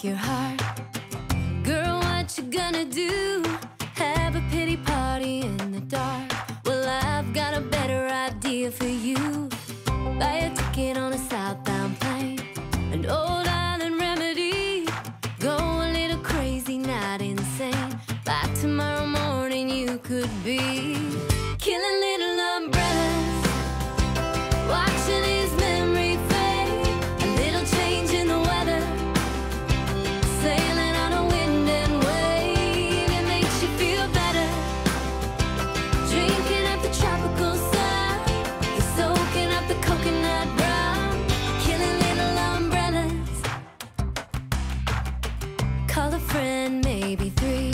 break your heart. Girl, what you gonna do? Have a pity party in the dark. Well, I've got a better idea for you. Buy a ticket on a southbound plane, an old island remedy. Go a little crazy, not insane. By tomorrow morning you could be killing little umbrellas, watching his memory fade. A little change in the weather, sailing on a wind and wave. It makes you feel better, drinking up the tropical sun. You're soaking up the coconut rum, killing little umbrellas. Call a friend, maybe three.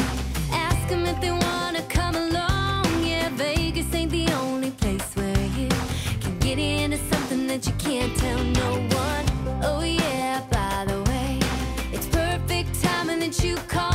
Ask them if they wanna come along. Yeah, Vegas ain't the only place where you can get into something that you can't tell no one. Oh yeah, by the way, it's perfect timing that you call.